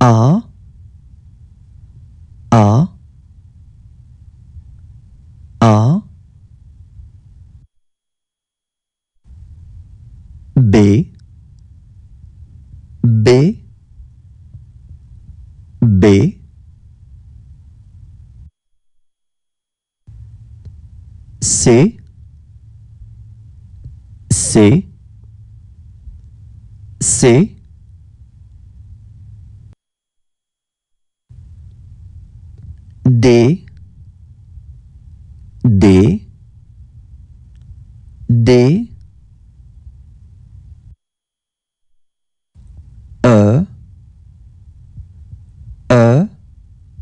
A B B B C C C D D D F F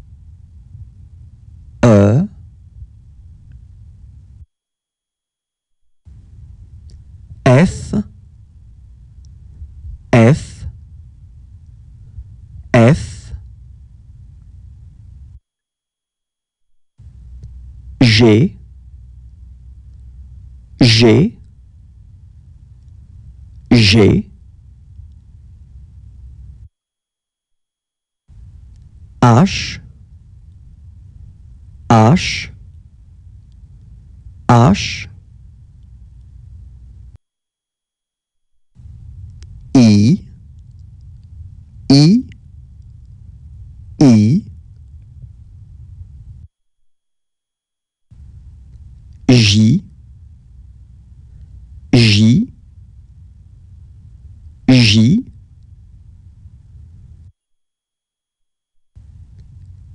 F G G G H H H I I J J J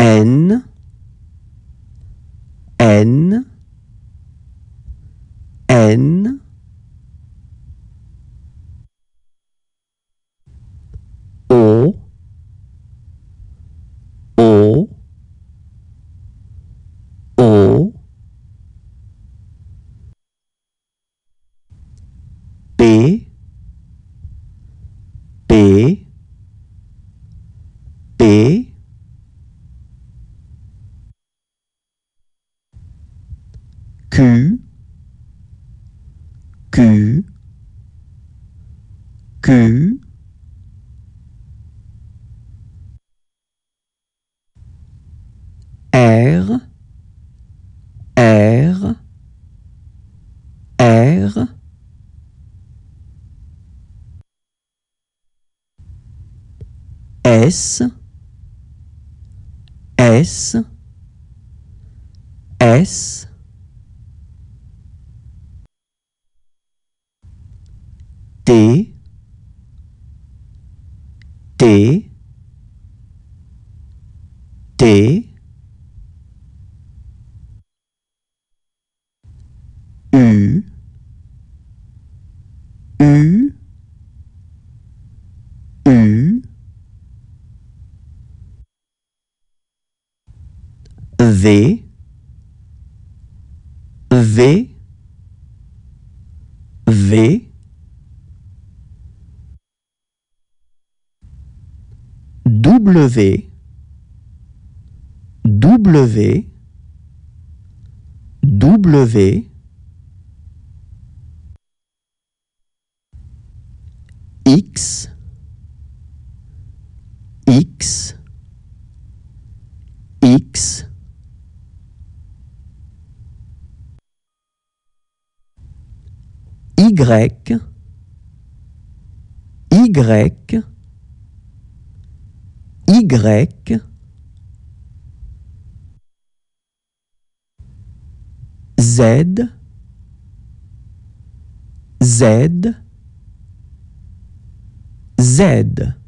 N N N P P P Q Q Q R R R S S S T T T U U U V V V W W W X X X Y Y Y Z Z Z